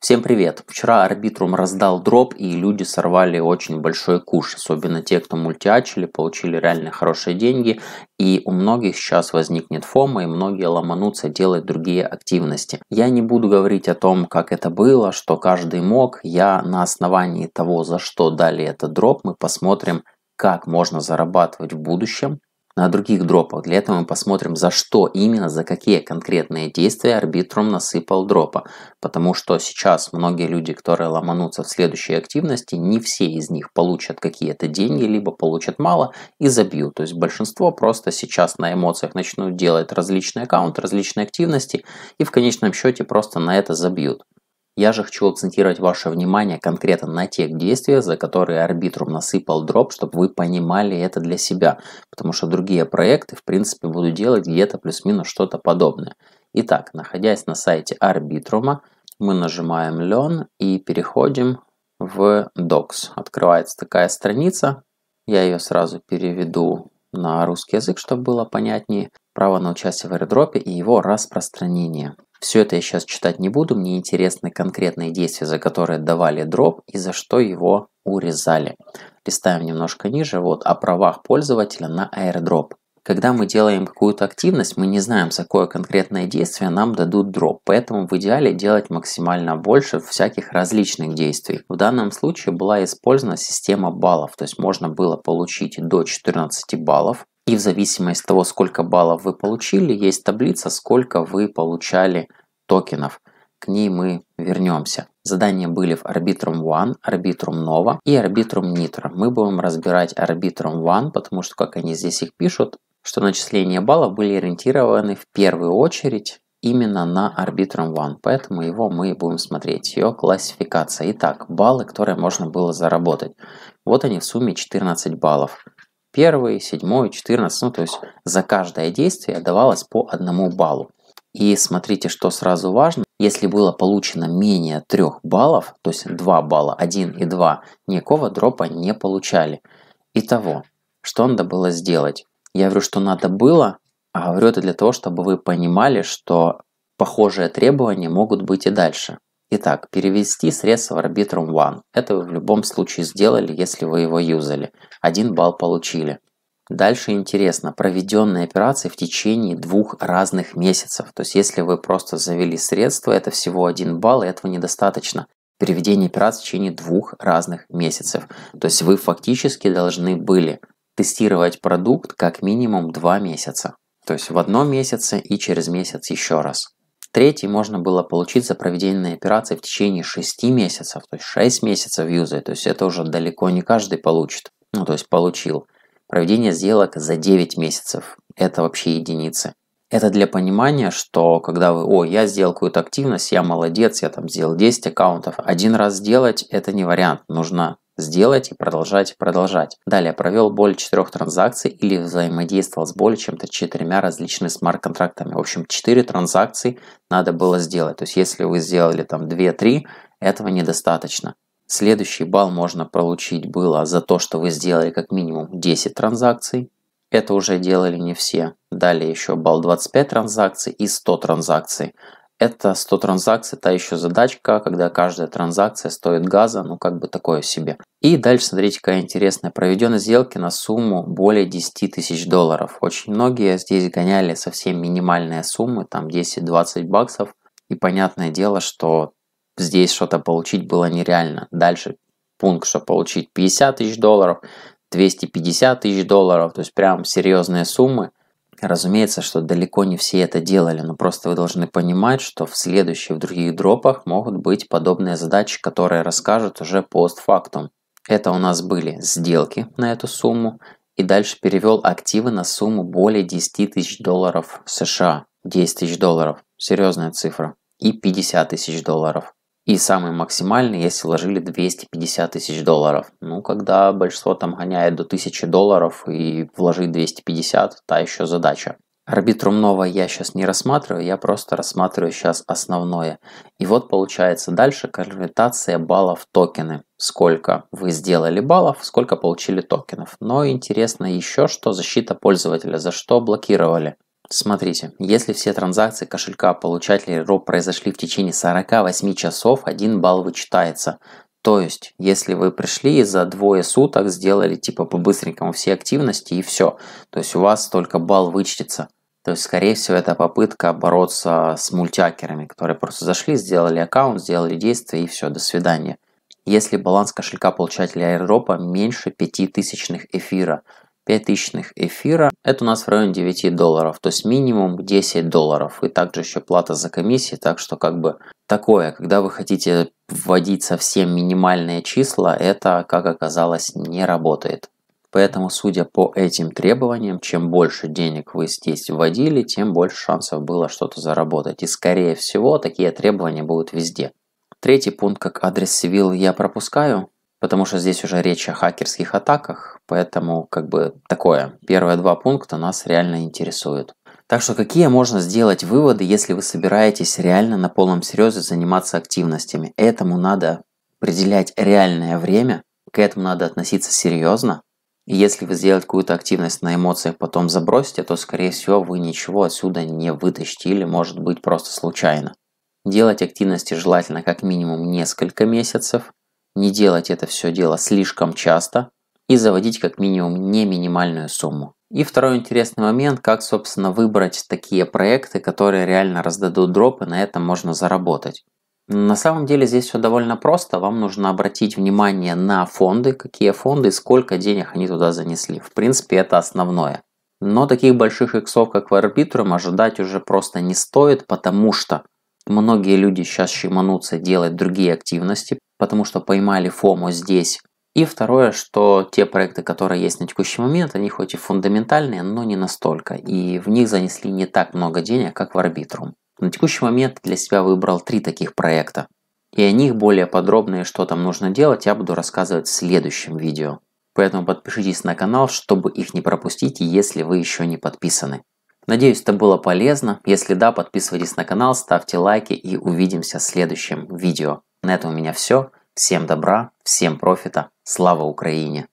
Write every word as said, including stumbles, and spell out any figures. Всем привет! Вчера Arbitrum раздал дроп, и люди сорвали очень большой куш, особенно те, кто мультиачили, получили реально хорошие деньги, и у многих сейчас возникнет фома, и многие ломанутся делать другие активности. Я не буду говорить о том, как это было, что каждый мог, я на основании того, за что дали этот дроп, мы посмотрим, как можно зарабатывать в будущем на других дропах. Для этого мы посмотрим, за что именно, за какие конкретные действия Arbitrum насыпал дропа. Потому что сейчас многие люди, которые ломанутся в следующей активности, не все из них получат какие-то деньги, либо получат мало и забьют. То есть большинство просто сейчас на эмоциях начнут делать различные аккаунты, различные активности и в конечном счете просто на это забьют. Я же хочу акцентировать ваше внимание конкретно на тех действиях, за которые Arbitrum насыпал дроп, чтобы вы понимали это для себя, потому что другие проекты, в принципе, буду делать где-то плюс-минус что-то подобное. Итак, находясь на сайте Arbitrum, мы нажимаем Learn и переходим в Docs. Открывается такая страница, я ее сразу переведу на русский язык, чтобы было понятнее. Право на участие в аирдропе и его распространение. Все это я сейчас читать не буду, мне интересны конкретные действия, за которые давали дроп и за что его урезали. Листаем немножко ниже, вот о правах пользователя на аирдроп. Когда мы делаем какую-то активность, мы не знаем, за какое конкретное действие нам дадут дроп, поэтому в идеале делать максимально больше всяких различных действий. В данном случае была использована система баллов, то есть можно было получить до четырнадцати баллов. И в зависимости от того, сколько баллов вы получили, есть таблица, сколько вы получали токенов. К ней мы вернемся. Задания были в Arbitrum One, Arbitrum Nova и Arbitrum Nitro. Мы будем разбирать Arbitrum One, потому что, как они здесь их пишут, что начисления баллов были ориентированы в первую очередь именно на Arbitrum One, поэтому его мы будем смотреть, ее классификация. Итак, баллы, которые можно было заработать. Вот они в сумме четырнадцать баллов. Первый, седьмой, четырнадцать, ну то есть за каждое действие давалось по одному баллу. И смотрите, что сразу важно, если было получено менее трёх баллов, то есть два балла, один и два, никакого дропа не получали. Итого, что надо было сделать? Я говорю, что надо было, а говорю это для того, чтобы вы понимали, что похожие требования могут быть и дальше. Итак, перевести средства в Arbitrum One. Это вы в любом случае сделали, если вы его юзали. Один балл получили. Дальше интересно, проведенные операции в течение двух разных месяцев. То есть, если вы просто завели средства, это всего один балл, и этого недостаточно. Переведение операций в течение двух разных месяцев. То есть, вы фактически должны были тестировать продукт как минимум два месяца. То есть, в одном месяце и через месяц еще раз. Третий можно было получить за проведение операции в течение шести месяцев, то есть шесть месяцев юза, то есть это уже далеко не каждый получит, ну то есть получил. Проведение сделок за девять месяцев, это вообще единицы. Это для понимания, что когда вы, о, я сделал какую-то активность, я молодец, я там сделал десять аккаунтов, один раз сделать это не вариант, нужно сделать и продолжать, продолжать. Далее, провел более четырёх транзакций или взаимодействовал с более чем четырьмя различными смарт-контрактами. В общем, четыре транзакции надо было сделать. То есть, если вы сделали там две-три, этого недостаточно. Следующий балл можно получить было за то, что вы сделали как минимум десять транзакций. Это уже делали не все. Далее еще балл двадцать пять транзакций и сто транзакций. Это сто транзакций, та еще задачка, когда каждая транзакция стоит газа, ну как бы такое себе. И дальше смотрите, какая интересная. Проведены сделки на сумму более десяти тысяч долларов. Очень многие здесь гоняли совсем минимальные суммы, там десять-двадцать баксов. И понятное дело, что здесь что-то получить было нереально. Дальше пункт, что получить пятьдесят тысяч долларов, двести пятьдесят тысяч долларов, то есть прям серьезные суммы. Разумеется, что далеко не все это делали, но просто вы должны понимать, что в следующих, в других дропах могут быть подобные задачи, которые расскажут уже постфактум. Это у нас были сделки на эту сумму, и дальше перевел активы на сумму более десяти тысяч долларов США. десять тысяч долларов, серьезная цифра, и пятьдесят тысяч долларов. И самый максимальный, если вложили двести пятьдесят тысяч долларов. Ну, когда большинство там гоняет до тысячи долларов и вложить двести пятьдесят, та еще задача. Arbitrum Nova я сейчас не рассматриваю, я просто рассматриваю сейчас основное. И вот получается дальше конвертация баллов в токены. Сколько вы сделали баллов, сколько получили токенов. Но интересно еще, что защита пользователя, за что блокировали. Смотрите, если все транзакции кошелька получателя эр о пи произошли в течение сорока восьми часов, один балл вычитается. То есть, если вы пришли и за двое суток сделали типа по-быстренькому все активности и все, то есть у вас только балл вычтется. То есть, скорее всего, это попытка бороться с мультиакерами, которые просто зашли, сделали аккаунт, сделали действие и все, до свидания. Если баланс кошелька получателя эр о пи меньше пяти тысячных эфира, пять тысячных эфира это у нас в районе девяти долларов, то есть минимум десять долларов. И также еще плата за комиссии, так что как бы такое, когда вы хотите вводить совсем минимальные числа, это, как оказалось, не работает. Поэтому, судя по этим требованиям, чем больше денег вы здесь вводили, тем больше шансов было что-то заработать. И, скорее всего, такие требования будут везде. Третий пункт, как адрес сивил, я пропускаю, потому что здесь уже речь о хакерских атаках, поэтому как бы такое. Первые два пункта нас реально интересуют. Так что какие можно сделать выводы, если вы собираетесь реально на полном серьезе заниматься активностями? Этому надо определять реальное время, к этому надо относиться серьезно. И если вы сделаете какую-то активность на эмоциях, потом забросите, то, скорее всего, вы ничего отсюда не вытащите или, может быть, просто случайно. Делать активности желательно как минимум несколько месяцев, не делать это все дело слишком часто и заводить как минимум не минимальную сумму. И второй интересный момент, как, собственно, выбрать такие проекты, которые реально раздадут дропы, на этом можно заработать. На самом деле здесь все довольно просто, вам нужно обратить внимание на фонды, какие фонды и сколько денег они туда занесли. В принципе, это основное. Но таких больших иксов, как в Arbitrum, ожидать уже просто не стоит, потому что многие люди сейчас щеманутся делать другие активности, потому что поймали фомо здесь. И второе, что те проекты, которые есть на текущий момент, они хоть и фундаментальные, но не настолько. И в них занесли не так много денег, как в Arbitrum. На текущий момент для себя выбрал три таких проекта. И о них более подробно и что там нужно делать, я буду рассказывать в следующем видео. Поэтому подпишитесь на канал, чтобы их не пропустить, если вы еще не подписаны. Надеюсь, это было полезно. Если да, подписывайтесь на канал, ставьте лайки и увидимся в следующем видео. На этом у меня все. Всем добра, всем профита, слава Украине!